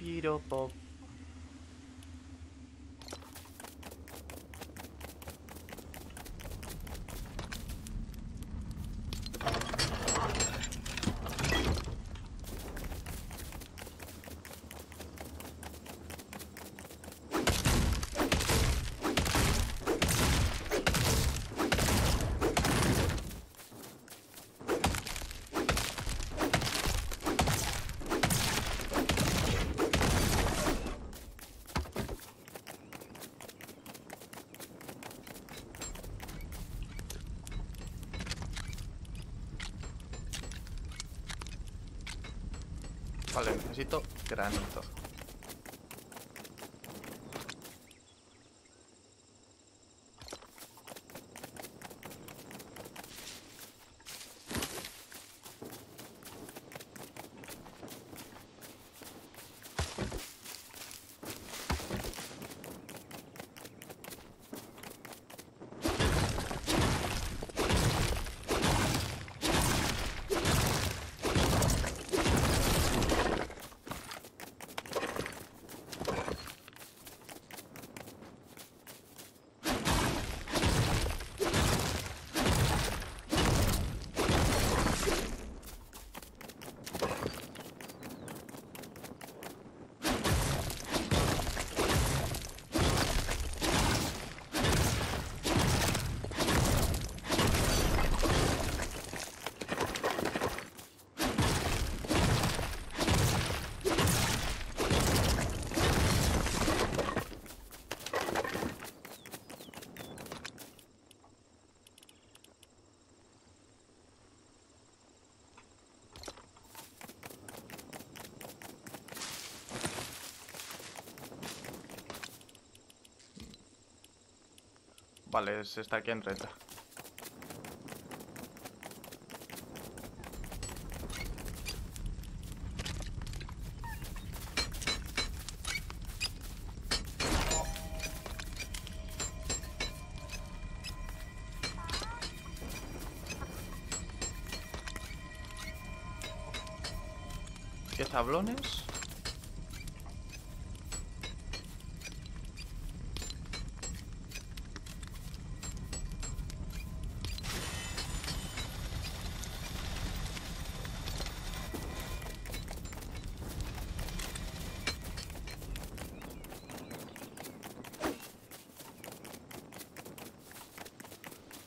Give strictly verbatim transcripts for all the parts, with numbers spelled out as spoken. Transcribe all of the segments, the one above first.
Piropop. Vale, necesito granito. Vale, es esta que entra. ¿Qué tablones?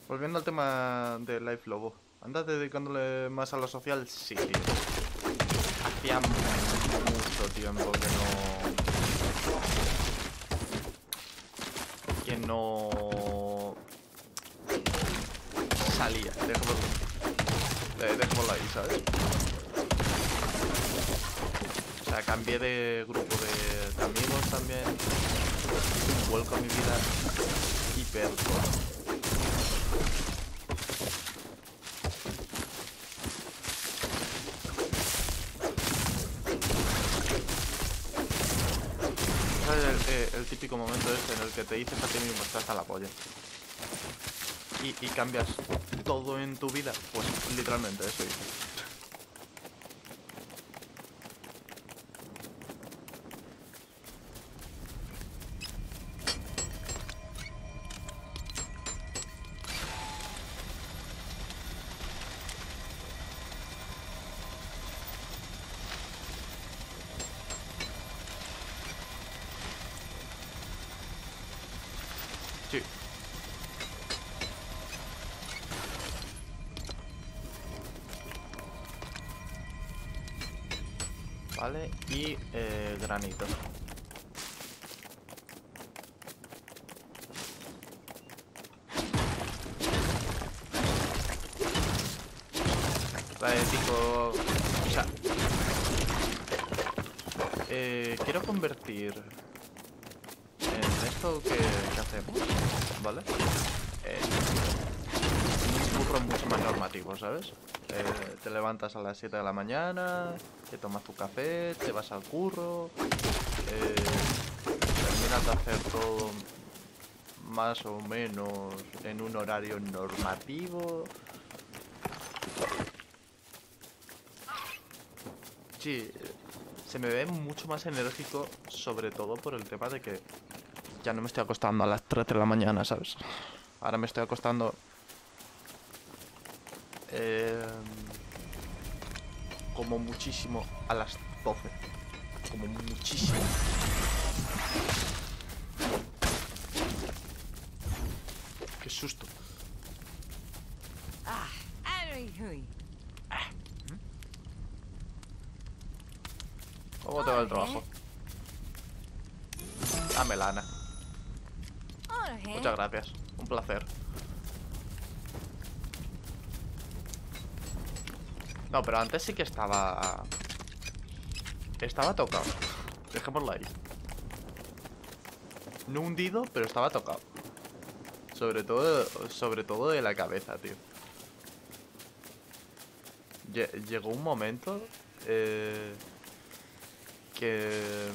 Volviendo al tema de Life Lobo, ¿andas dedicándole más a lo social? Sí, tío. Hacía mucho tiempo que no... Que no... Salía, dejémoslo, dejémoslo ahí, ¿sabes? O sea, cambié de grupo de, de amigos también. Vuelco a mi vida hiper todo. El, el típico momento este en el que te dices a ti mismo estás hasta la polla y, y cambias todo en tu vida, pues literalmente eso hice. Sí. Vale, y eh, granito. Vale, tipo... O sea... Eh, quiero convertir... esto que, que hacemos, ¿vale? Eh, un curro mucho más normativo, ¿sabes? Eh, te levantas a las siete de la mañana, te tomas tu café, te vas al curro, eh, terminas de hacer todo más o menos en un horario normativo. Sí, se me ve mucho más enérgico, sobre todo por el tema de que ya no me estoy acostando a las tres de la mañana, ¿sabes? Ahora me estoy acostando eh, como muchísimo a las doce. Como muchísimo. Qué susto. Ah, ¿cómo te va el trabajo? Dame lana. Muchas gracias. Un placer. No, pero antes sí que estaba... Estaba tocado. Dejémoslo ahí. No hundido, pero estaba tocado. Sobre todo, sobre todo de la cabeza, tío. Llegó un momento... Eh... Que...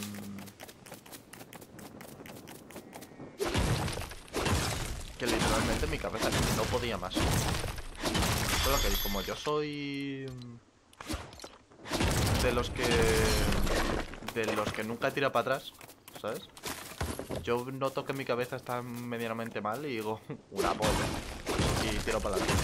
Que literalmente mi cabeza no podía más. Solo que como yo soy... De los que... De los que nunca tira para atrás, ¿sabes? Yo noto que mi cabeza está medianamente mal y digo, una polla. Y tiro para adelante.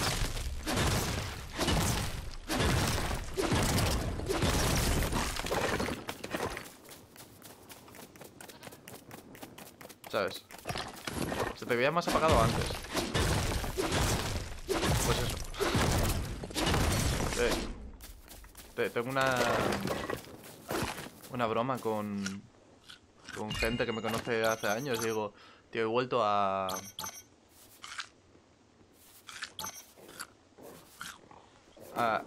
¿Sabes? Se te veía más apagado antes. Pues eso. Eh, te, tengo una... Una broma con... Con gente que me conoce hace años. Digo, tío, he vuelto a... a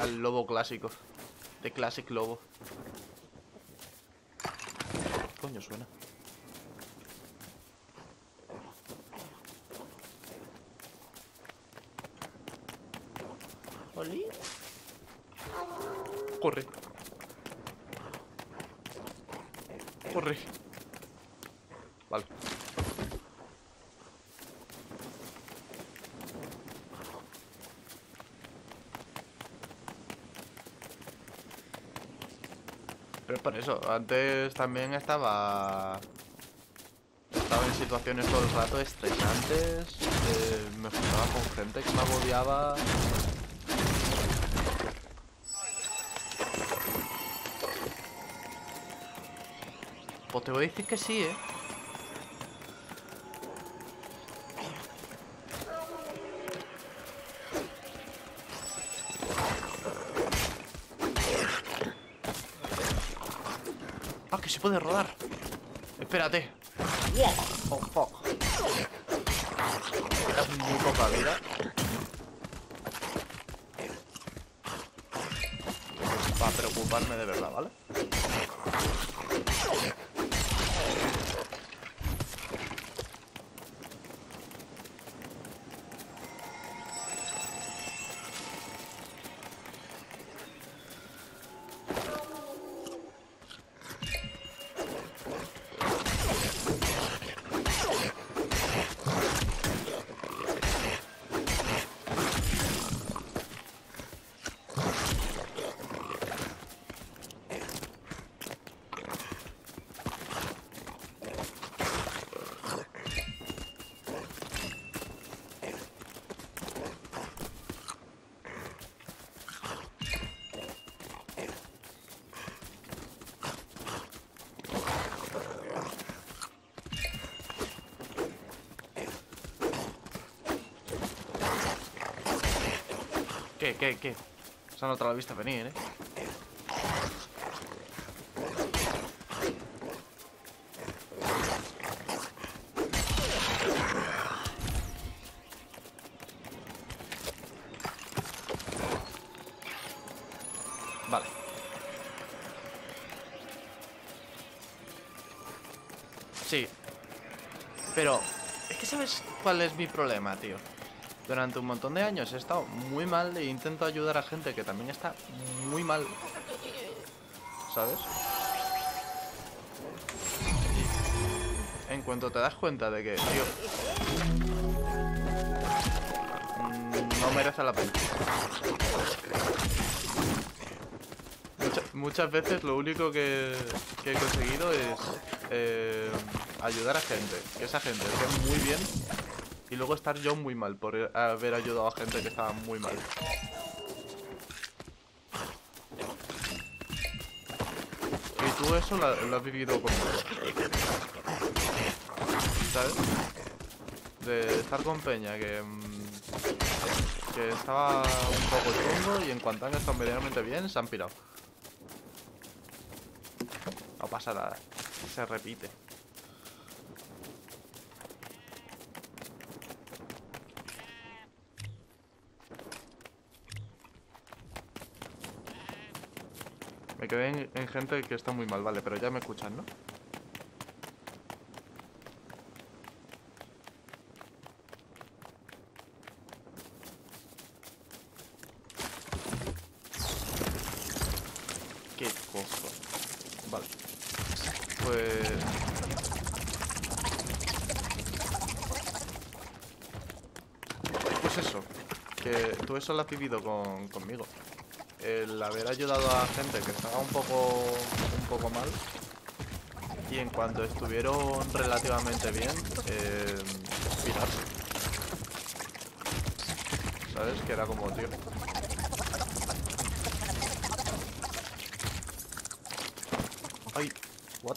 al lobo clásico. The Classic Lobo. ¿Qué coño suena? ¿Oli? Corre. Corre. Vale. Pero por eso, antes también estaba... Estaba en situaciones todo el rato estresantes. Eh, me juntaba con gente que me agobiaba. Pues te voy a decir que sí, ¿eh? Ah, que se puede rodar. Espérate. Oh, fuck. Es muy poca vida. Va a preocuparme de verdad, ¿vale? ¿Qué, qué, qué? O sea, no te la viste venir, ¿eh? Vale. Sí. Pero... Es que sabes cuál es mi problema, tío. Durante un montón de años he estado muy mal e intento ayudar a gente que también está muy mal, ¿sabes? En cuanto te das cuenta de que, tío, no merece la pena. Mucha, muchas veces lo único que, que he conseguido es eh, ayudar a gente. Que esa gente esté muy bien y luego estar yo muy mal por haber ayudado a gente que estaba muy mal. Y tú eso lo, lo has vivido conmigo, ¿sabes? De estar con peña que... que estaba un poco chungo y en cuanto han estado medianamente bien, se han pirado. No pasa nada, se repite. Me quedé en, en gente que está muy mal, vale, pero ya me escuchan, ¿no? Vale, pues... Pues eso, que tú eso lo has vivido con, conmigo. El haber ayudado a gente que estaba un poco, un poco mal. Y en cuanto estuvieron relativamente bien, eh, pirarse. ¿Sabes? Que era como, tío... Ay, what?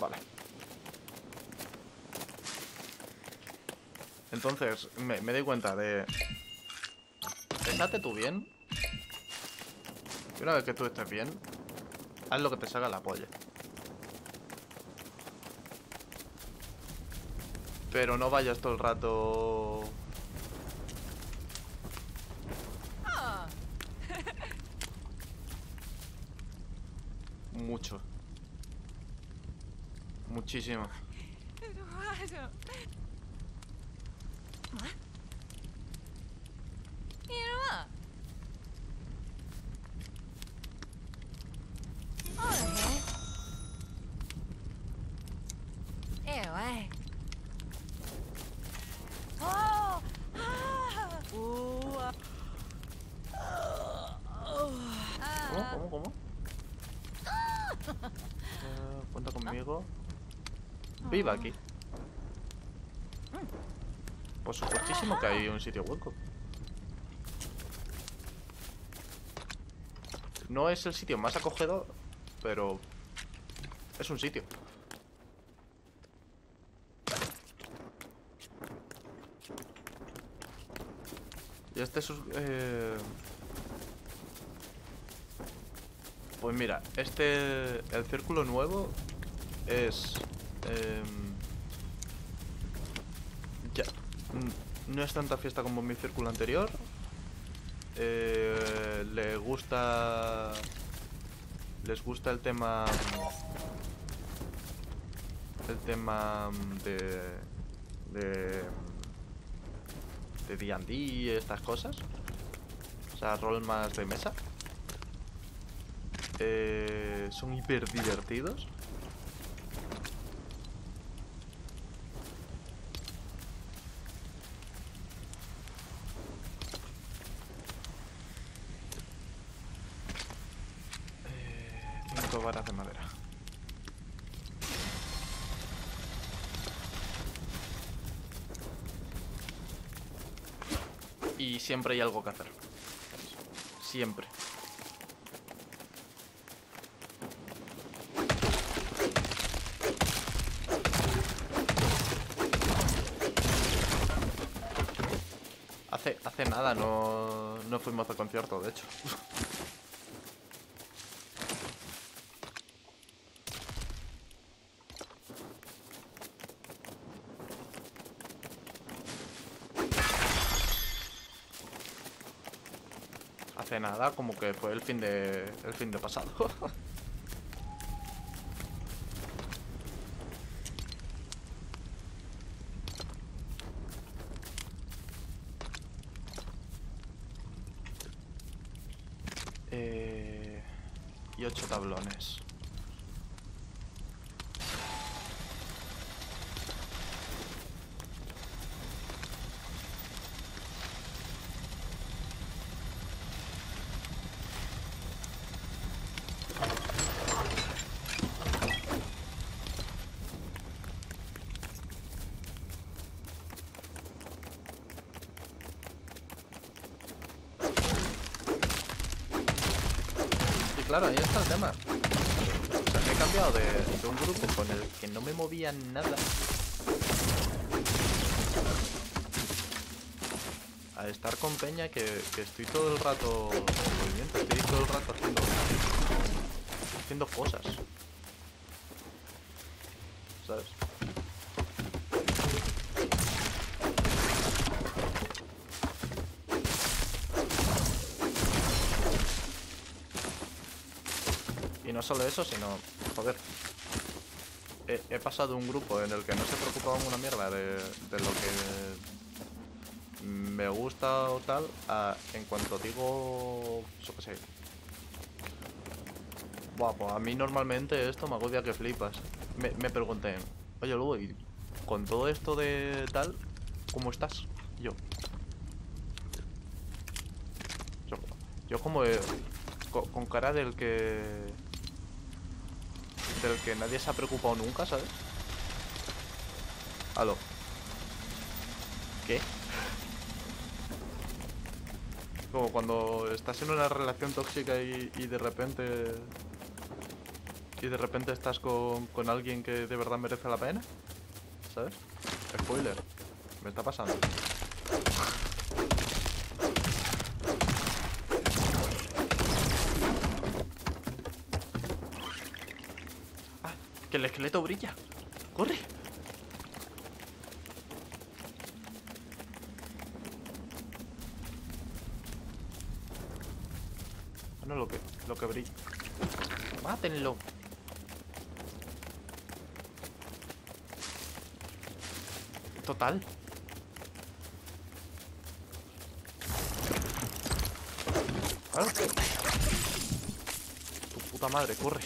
Vale. Entonces, me, me doy cuenta de... Estate tú bien. Y una vez que tú estés bien, haz lo que te salga la polla. Pero no vayas todo el rato... Mucho. Muchísimo. ¿Cómo? ¿Cómo? Uh, cuenta conmigo. Viva aquí. Por supuestísimo que hay un sitio hueco. No es el sitio más acogedor, pero es un sitio. Y este es... Eh... Pues mira, este... El círculo nuevo es... Eh, ya. No es tanta fiesta como mi círculo anterior. Eh, le gusta... Les gusta el tema... El tema de... De... De D and D, estas cosas. O sea, rol más de mesa. Eh, son hiper divertidos. Eh, cinco varas de madera. Y siempre hay algo que hacer. Siempre. Hace nada no, no fuimos al concierto, de hecho. Hace nada, como que fue el fin de, el fin de pasado. dieciocho tablones. Claro, ahí está el tema. O sea, me he cambiado de, de un grupo con el que no me movía nada a estar con peña que, que estoy todo el rato en movimiento, estoy todo el rato haciendo, haciendo cosas, ¿sabes? No solo eso, sino, joder, he, he pasado un grupo en el que no se preocupaban una mierda de, de lo que me gusta o tal, a, en cuanto digo, yo qué sé, guapo, a mí normalmente esto me agobia que flipas. Me, me pregunté, oye Lobo, y con todo esto de tal, ¿cómo estás? Yo, yo, yo como eh, con, con cara del que... del que nadie se ha preocupado nunca, ¿sabes? Aló. ¿Qué? Como cuando estás en una relación tóxica y, y de repente... Y de repente estás con, con alguien que de verdad merece la pena, ¿sabes? Spoiler. Me está pasando. ¡Que el esqueleto brilla! ¡Corre! No, lo que, lo que brilla. ¡Mátenlo! Total. ¿Ah? Tu puta madre, corre.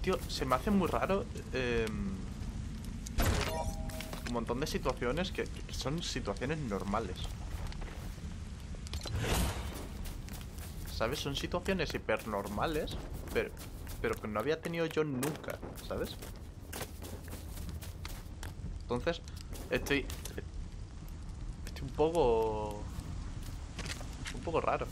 Tío, se me hace muy raro eh, un montón de situaciones que, que son situaciones normales, ¿sabes? Son situaciones hipernormales, pero, pero que no había tenido yo nunca, ¿sabes? Entonces, estoy, estoy un poco, un poco raro.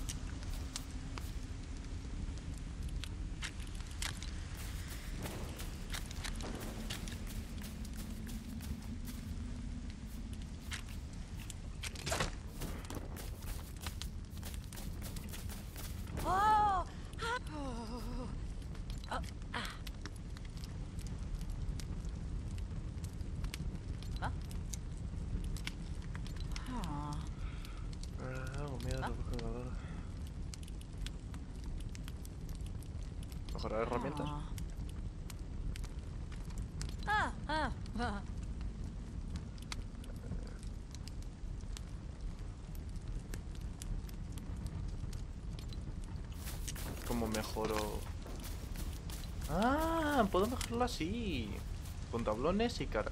Mejorar herramientas. Ah, ah, ah. ¿Cómo mejoro? Ah, puedo mejorarlo así. Con tablones y cara.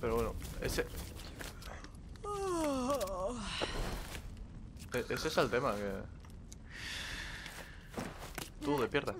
Pero bueno, ese... E- ese es el tema que... Tú despierta.